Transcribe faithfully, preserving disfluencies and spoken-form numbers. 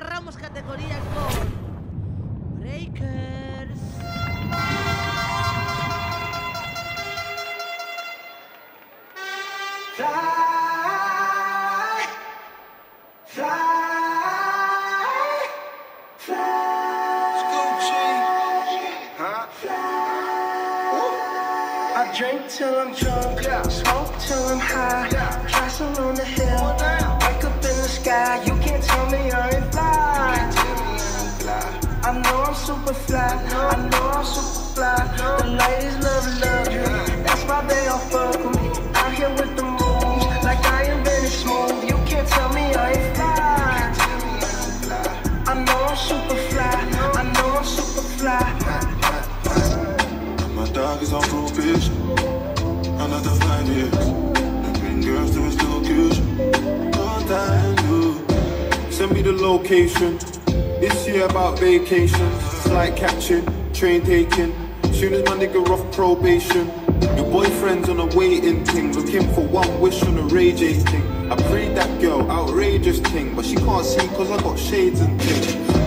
cerramos categoría con Breakers. Fly, fly, fly, huh? Fly. I drink till I'm drunk, yeah. Smoke till I'm high, yeah. Castle on the hill, oh, wake up in the sky. You can't tell me I ain't fly. You can't tell me I ain't fly. I know I'm super fly, I know, I know I'm super fly. The ladies love love, yeah. That's why they all fuck with me. I'm here with the moves, like I invented smooth. You can't tell me I ain't fly. I know I'm super fly, I know I'm super fly. My dog is on probation, another five years. I bring girls to his location, all time new. Send me the location, this year about vacation. Flight catching, train taking, soon as my nigga off probation. Your boyfriend's on a waiting thing, looking for one wish on a Ray J thing. I prayed that girl, outrageous thing, but she can't see cause I got shades and things.